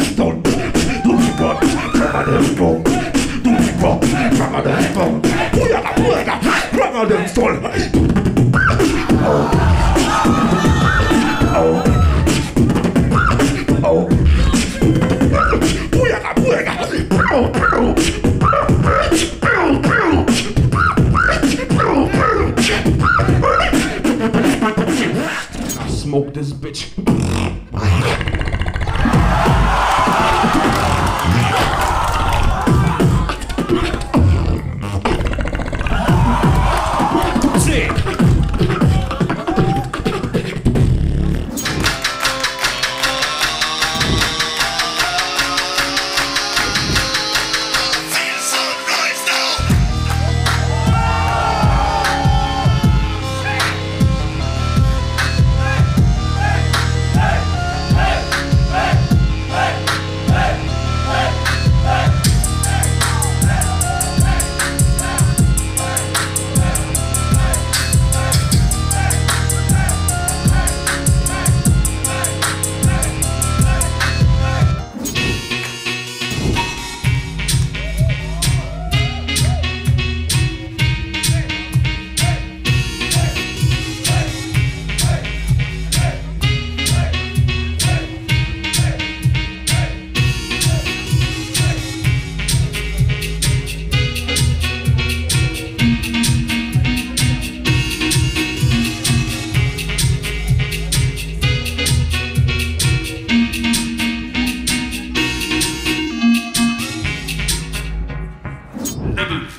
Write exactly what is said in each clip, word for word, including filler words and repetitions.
stone, do the rock, permanent stone, do the rock, permanent stone, do the rock, permanent stone, do I smoked this bitch.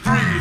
Three.